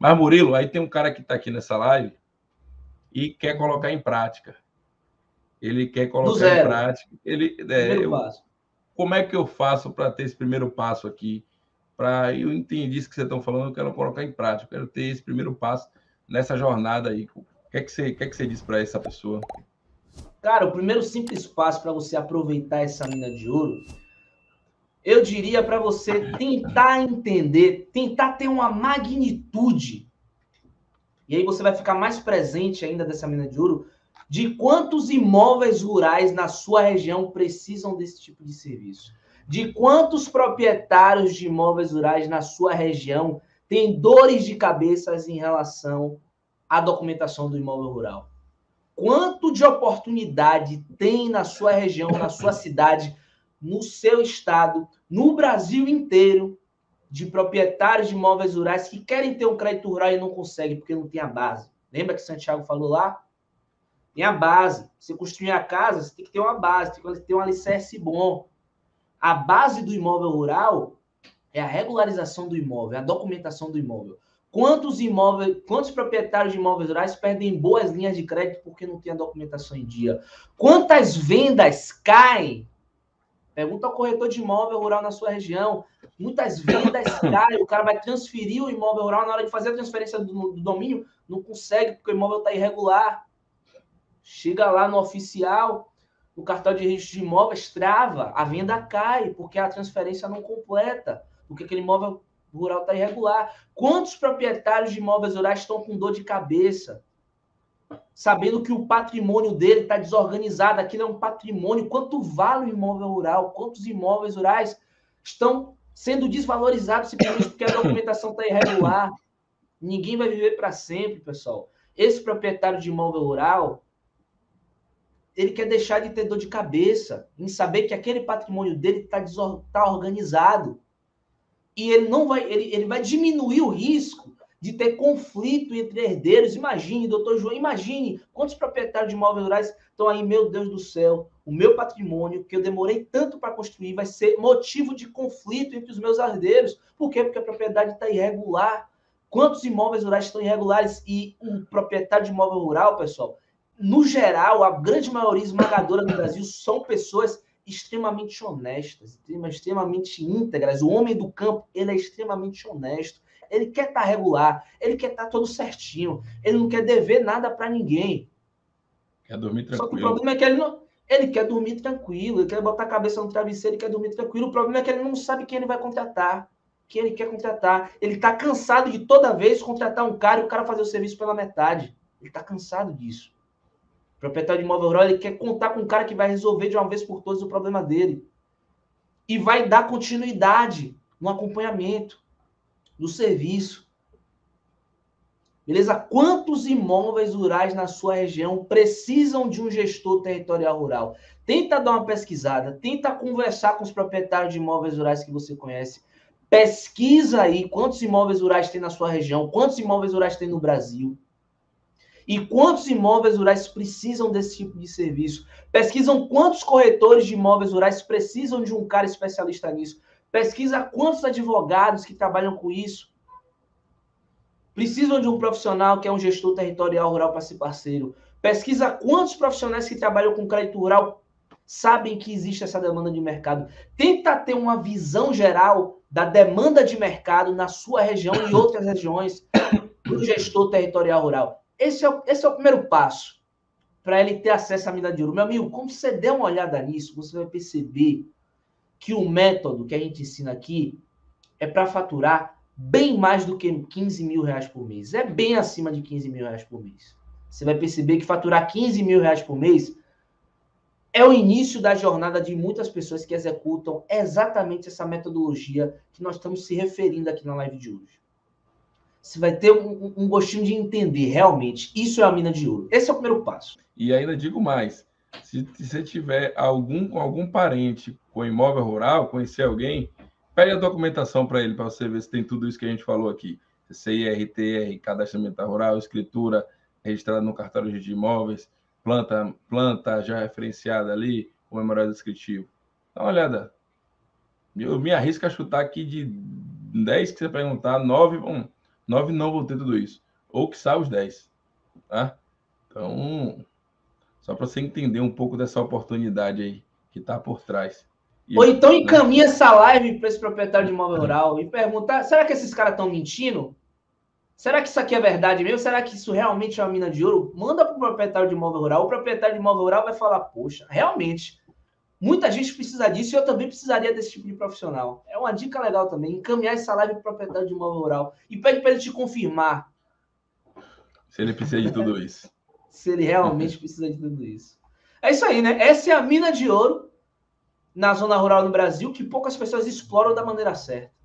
Mas, Murilo, aí tem um cara que está aqui nessa live e quer colocar em prática. Ele quer colocar em prática. Como é que eu faço para ter esse primeiro passo aqui? Eu entendi isso que vocês estão falando, eu quero colocar em prática, eu quero ter esse primeiro passo nessa jornada aí. O que é que você diz para essa pessoa? Cara, o primeiro simples passo para você aproveitar essa mina de ouro, eu diria para você tentar entender, tentar ter uma magnitude. E aí você vai ficar mais presente ainda dessa mina de ouro, de quantos imóveis rurais na sua região precisam desse tipo de serviço. De quantos proprietários de imóveis rurais na sua região têm dores de cabeça em relação à documentação do imóvel rural? Quanto de oportunidade tem na sua região, na sua cidade, no seu estado, no Brasil inteiro, de proprietários de imóveis rurais que querem ter um crédito rural e não conseguem porque não tem a base? Lembra que Santiago falou lá? Tem a base. Você construir a casa, você tem que ter uma base, tem que ter um alicerce bom. A base do imóvel rural é a regularização do imóvel, a documentação do imóvel. Quantos proprietários de imóveis rurais perdem boas linhas de crédito porque não tem a documentação em dia? Quantas vendas caem? Pergunta ao corretor de imóvel rural na sua região. Muitas vendas caem, o cara vai transferir o imóvel rural, na hora de fazer a transferência do domínio, não consegue porque o imóvel está irregular. Chega lá no oficial... O cartório de registro de imóveis trava, a venda cai, porque a transferência não completa, porque aquele imóvel rural está irregular. Quantos proprietários de imóveis rurais estão com dor de cabeça, sabendo que o patrimônio dele está desorganizado, aquilo é um patrimônio? Quanto vale o imóvel rural? Quantos imóveis rurais estão sendo desvalorizados simplesmente porque a documentação está irregular? Ninguém vai viver para sempre, pessoal. Esse proprietário de imóvel rural... ele quer deixar de ter dor de cabeça em saber que aquele patrimônio dele está organizado. E ele vai diminuir o risco de ter conflito entre herdeiros. Imagine, doutor João, imagine quantos proprietários de imóveis rurais estão aí, meu Deus do céu, o meu patrimônio, que eu demorei tanto para construir, vai ser motivo de conflito entre os meus herdeiros. Por quê? Porque a propriedade está irregular. Quantos imóveis rurais estão irregulares? E um proprietário de imóvel rural, pessoal... No geral, a grande maioria esmagadora do Brasil são pessoas extremamente honestas, extremamente íntegras. O homem do campo, ele é extremamente honesto. Ele quer estar regular, ele quer estar todo certinho. Ele não quer dever nada para ninguém. Quer dormir tranquilo. Só que o problema é que ele quer dormir tranquilo, ele quer botar a cabeça no travesseiro, ele quer dormir tranquilo. O problema é que ele não sabe quem ele vai contratar, quem ele quer contratar. Ele está cansado de toda vez contratar um cara e o cara fazer o serviço pela metade. Ele está cansado disso. O proprietário de imóvel rural, ele quer contar com um cara que vai resolver de uma vez por todas o problema dele. E vai dar continuidade no acompanhamento, no serviço. Beleza? Quantos imóveis rurais na sua região precisam de um gestor territorial rural? Tenta dar uma pesquisada, tenta conversar com os proprietários de imóveis rurais que você conhece. Pesquisa aí quantos imóveis rurais tem na sua região, quantos imóveis rurais tem no Brasil. E quantos imóveis rurais precisam desse tipo de serviço? Pesquisam quantos corretores de imóveis rurais precisam de um cara especialista nisso? Pesquisa quantos advogados que trabalham com isso precisam de um profissional que é um gestor territorial rural para ser parceiro? Pesquisa quantos profissionais que trabalham com crédito rural sabem que existe essa demanda de mercado. Tenta ter uma visão geral da demanda de mercado na sua região e outras regiões do gestor territorial rural. Esse é o primeiro passo para ele ter acesso à mina de ouro. Meu amigo, quando você der uma olhada nisso, você vai perceber que o método que a gente ensina aqui é para faturar bem mais do que 15 mil reais por mês. É bem acima de 15 mil reais por mês. Você vai perceber que faturar 15 mil reais por mês é o início da jornada de muitas pessoas que executam exatamente essa metodologia que nós estamos se referindo aqui na live de hoje. Você vai ter um gostinho de entender, realmente, isso é a mina de ouro. Esse é o primeiro passo. E ainda digo mais, se você tiver algum parente com imóvel rural, conhecer alguém, pede a documentação para ele, para você ver se tem tudo isso que a gente falou aqui. CIRTR, Cadastro Ambiental Rural, escritura registrada no cartório de imóveis, planta já referenciada ali, o memorial descritivo. Dá uma olhada. Eu me arrisco a chutar aqui de 10 que você perguntar, 9 vão... 9 não vão ter tudo isso. Ou que saia os 10. Tá? Então, só para você entender um pouco dessa oportunidade aí que está por trás. E ou então encaminha essa live para esse proprietário de imóvel rural e perguntar, será que esses caras estão mentindo? Será que isso aqui é verdade mesmo? Será que isso realmente é uma mina de ouro? Manda para o proprietário de imóvel rural. O proprietário de imóvel rural vai falar, poxa, realmente, muita gente precisa disso e eu também precisaria desse tipo de profissional. É uma dica legal também, encaminhar essa live para o proprietário de imóvel rural e pede para ele te confirmar. Se ele precisa de tudo isso. Se ele realmente precisa de tudo isso. É isso aí, né? Essa é a mina de ouro na zona rural do Brasil, que poucas pessoas exploram da maneira certa.